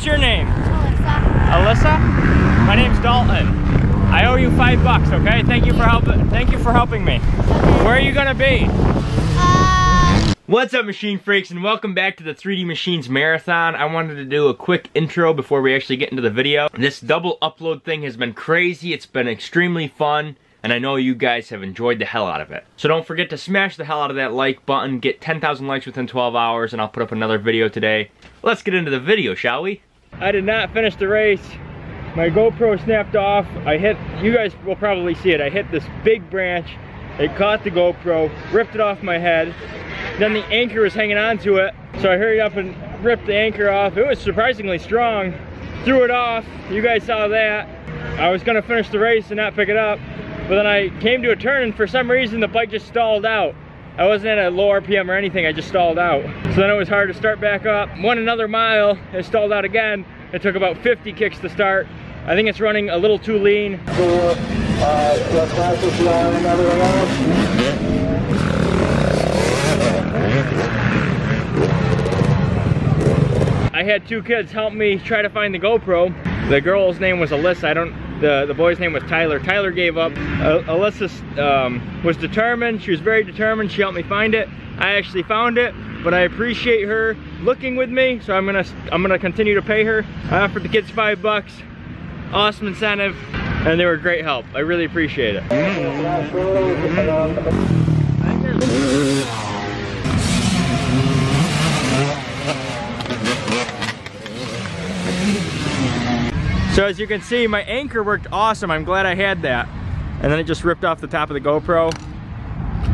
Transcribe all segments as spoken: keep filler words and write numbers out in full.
What's your name? Alyssa. Alyssa? My name's Dalton. I owe you five bucks, okay? Thank you for helping. Thank you for helping me. Where are you gonna be? Uh... What's up, machine freaks, and welcome back to the three D Machines Marathon. I wanted to do a quick intro before we actually get into the video. This double upload thing has been crazy. It's been extremely fun. And I know you guys have enjoyed the hell out of it. So don't forget to smash the hell out of that like button, get ten thousand likes within twelve hours, and I'll put up another video today. Let's get into the video, shall we? I did not finish the race. My GoPro snapped off. I hit, you guys will probably see it, I hit this big branch. It caught the GoPro, ripped it off my head. Then the anchor was hanging on to it, so I hurried up and ripped the anchor off. It was surprisingly strong. Threw it off, you guys saw that. I was gonna finish the race and not pick it up. But then I came to a turn and for some reason the bike just stalled out. I wasn't at a low R P M or anything, I just stalled out. So then it was hard to start back up. Went another mile, it stalled out again. It took about fifty kicks to start. I think it's running a little too lean. I had two kids help me try to find the GoPro. The girl's name was Alyssa. I don't The, the boy's name was Tyler. Tyler gave up. Uh, Alyssa um, was determined. She was very determined. She helped me find it. I actually found it, but I appreciate her looking with me, so I'm gonna I'm gonna continue to pay her. I offered the kids five bucks. Awesome incentive, and they were great help. I really appreciate it. Mm-hmm. So as you can see, my anchor worked awesome. I'm glad I had that. And then it just ripped off the top of the GoPro.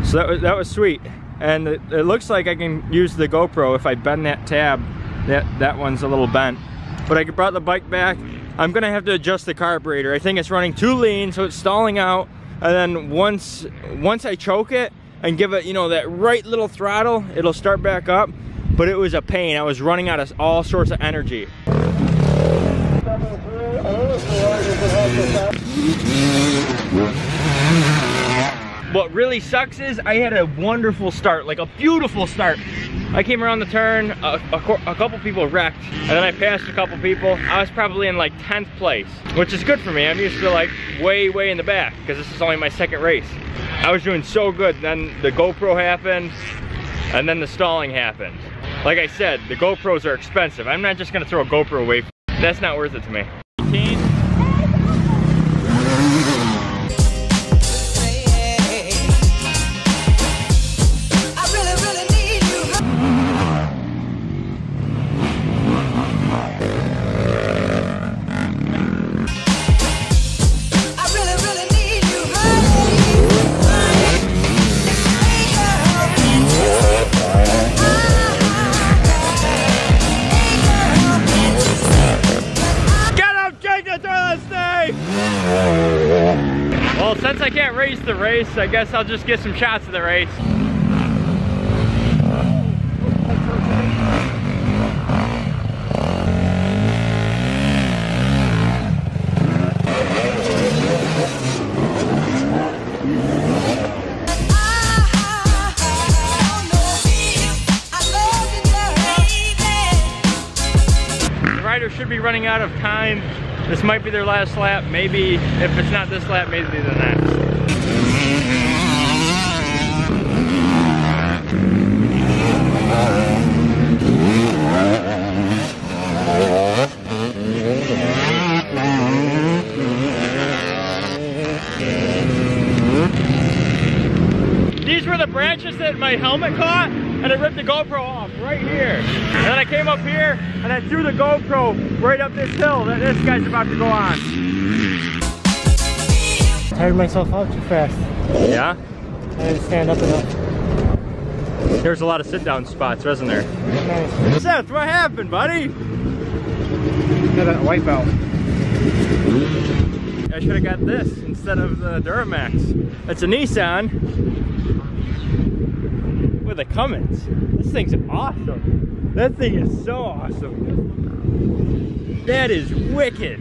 So that was, that was sweet. And it, it looks like I can use the GoPro if I bend that tab. That, that one's a little bent. But I brought the bike back. I'm gonna have to adjust the carburetor. I think it's running too lean, so it's stalling out. And then once, once I choke it and give it, you know, that right little throttle, it'll start back up. But it was a pain. I was running out of all sorts of energy. What really sucks is I had a wonderful start, like a beautiful start. I came around the turn, a, a, a couple people wrecked, and then I passed a couple people. I was probably in like tenth place, which is good for me. I'm used to like way, way in the back, because this is only my second race. I was doing so good, then the GoPro happened, and then the stalling happened. Like I said, the GoPros are expensive. I'm not just gonna throw a GoPro away. That's not worth it to me. I can't race the race, I guess I'll just get some shots of the race. The rider should be running out of time. This might be their last lap. Maybe if it's not this lap, maybe the next. These were the branches that my helmet caught, and it ripped the GoPro off right here. And then I came up here, and I threw the GoPro right up this hill that this guy's about to go on. Tired myself out too fast. Yeah? I didn't stand up enough. There's a lot of sit-down spots, wasn't there? Nice. Seth, what happened, buddy? Got a wipeout. I should have got this instead of the Duramax. It's a Nissan with a Cummins. This thing's awesome. That thing is so awesome. That is wicked.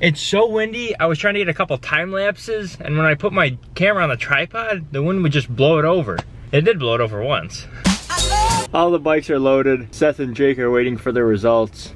It's so windy. I was trying to get a couple time lapses, and when I put my camera on the tripod, the wind would just blow it over. It did blow it over once. I All the bikes are loaded. Seth and Jake are waiting for their results.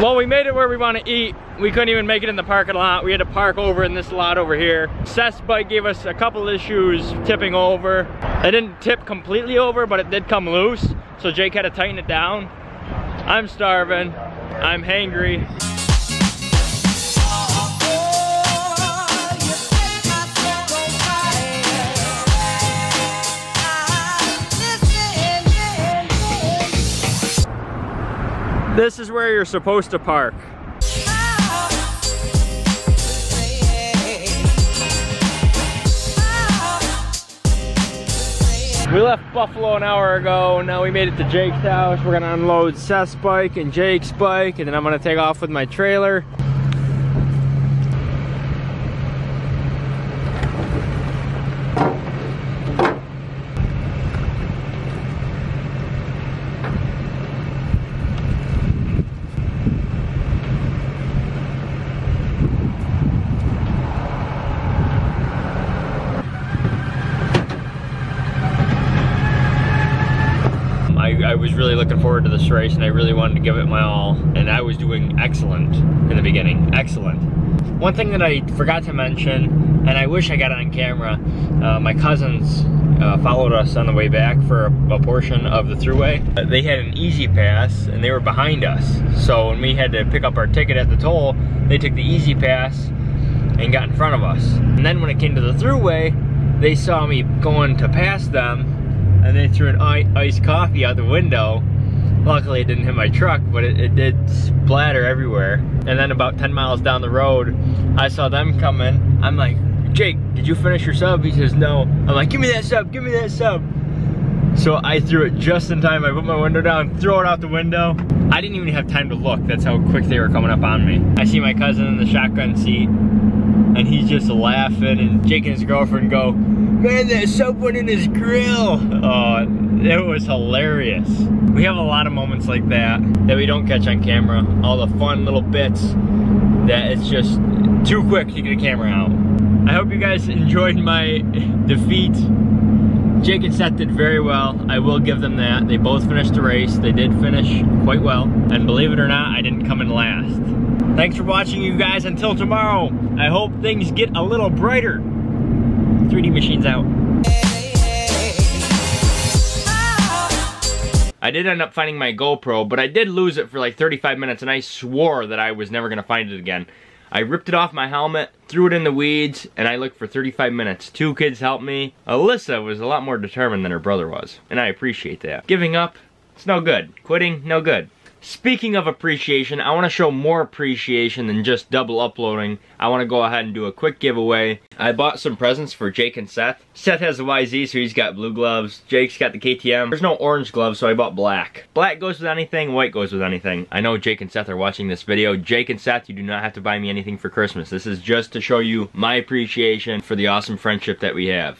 Well, we made it where we want to eat. We couldn't even make it in the parking lot. We had to park over in this lot over here. Seth's bike gave us a couple issues tipping over. It didn't tip completely over, but it did come loose. So Jake had to tighten it down. I'm starving. I'm hangry. This is where you're supposed to park. We left Buffalo an hour ago. Now we made it to Jake's house. We're gonna unload Seth's bike and Jake's bike, and then I'm gonna take off with my trailer. I was really looking forward to this race, and I really wanted to give it my all, and I was doing excellent in the beginning. Excellent. One thing that I forgot to mention, and I wish I got it on camera, uh, my cousins uh, followed us on the way back for a, a portion of the thruway. Uh, they had an Easy Pass, and they were behind us. So when we had to pick up our ticket at the toll, they took the Easy Pass and got in front of us. And then when it came to the thruway, they saw me going to pass them, and they threw an iced coffee out the window. Luckily it didn't hit my truck, but it, it did splatter everywhere. And then about ten miles down the road, I saw them coming. I'm like, Jake, did you finish your sub? He says, no. I'm like, give me that sub, give me that sub. So I threw it just in time. I put my window down, throw it out the window. I didn't even have time to look. That's how quick they were coming up on me. I see my cousin in the shotgun seat, and he's just laughing, and Jake and his girlfriend go, man, that soap went in his grill. Oh, it was hilarious. We have a lot of moments like that that we don't catch on camera. All the fun little bits that it's just too quick to get a camera out. I hope you guys enjoyed my defeat. Jake and Seth did very well. I will give them that. They both finished the race. They did finish quite well. And believe it or not, I didn't come in last. Thanks for watching, you guys. Until tomorrow, I hope things get a little brighter. three D Machines out. I did end up finding my GoPro, but I did lose it for like thirty-five minutes, and I swore that I was never gonna find it again. I ripped it off my helmet, threw it in the weeds, and I looked for thirty-five minutes. Two kids helped me. Alyssa was a lot more determined than her brother was, and I appreciate that. Giving up, it's no good. Quitting, no good. Speaking of appreciation, I want to show more appreciation than just double uploading. I want to go ahead and do a quick giveaway. I bought some presents for Jake and Seth. Seth has a Y Z, so he's got blue gloves. Jake's got the K T M. There's no orange gloves, so I bought black. Black goes with anything, white goes with anything. I know Jake and Seth are watching this video. Jake and Seth, you do not have to buy me anything for Christmas. This is just to show you my appreciation for the awesome friendship that we have.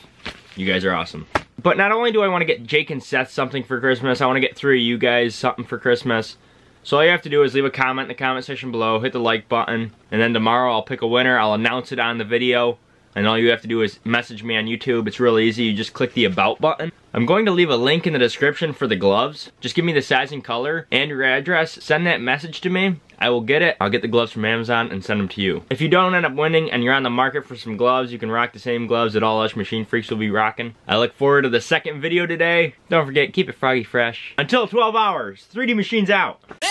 You guys are awesome. But not only do I want to get Jake and Seth something for Christmas, I want to get three of you guys something for Christmas. So all you have to do is leave a comment in the comment section below, hit the like button, and then tomorrow I'll pick a winner, I'll announce it on the video, and all you have to do is message me on YouTube. It's really easy, you just click the about button. I'm going to leave a link in the description for the gloves. Just give me the size and color and your address, send that message to me, I will get it. I'll get the gloves from Amazon and send them to you. If you don't end up winning and you're on the market for some gloves, you can rock the same gloves that all us machine freaks will be rocking. I look forward to the second video today. Don't forget, keep it froggy fresh. Until twelve hours, three D Machines out.